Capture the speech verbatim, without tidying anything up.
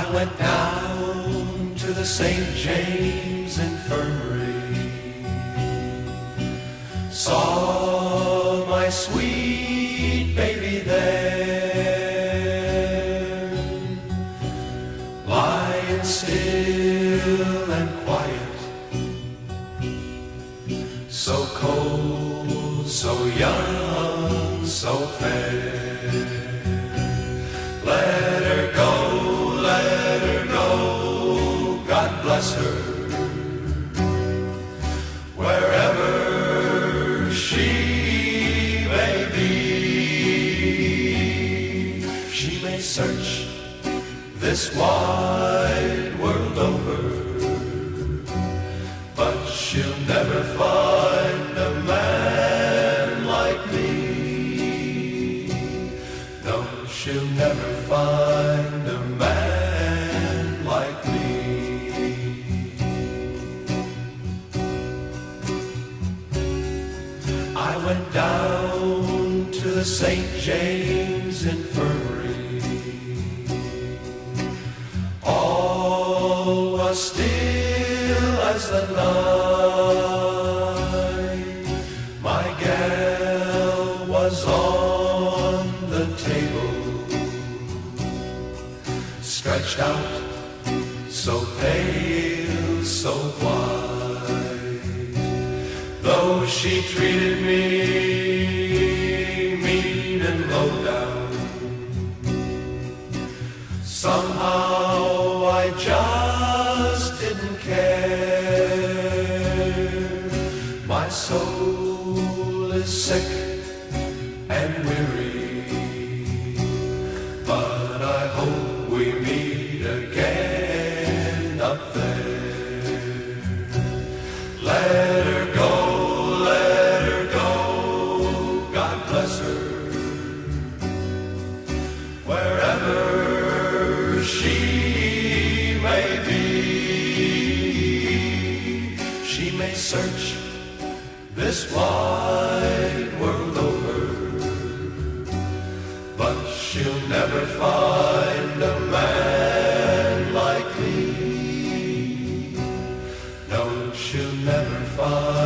I went down to the Saint James Infirmary, saw my sweet baby there, lying still and quiet, so cold, so young, so fair. Bless her wherever she may be. She may search this wide world over, but she'll never find a man like me. No, she'll never find a man like me. I went down to the Saint James Infirmary. All was still as the night. My gal was on the table, stretched out so pale, so white. Though she treated me mean and low down, somehow I just didn't care. My soul is sick and weary, but I hope we meet again up there. Let wherever she may be, she may search this wide world over, but she'll never find a man like me. No, she'll never find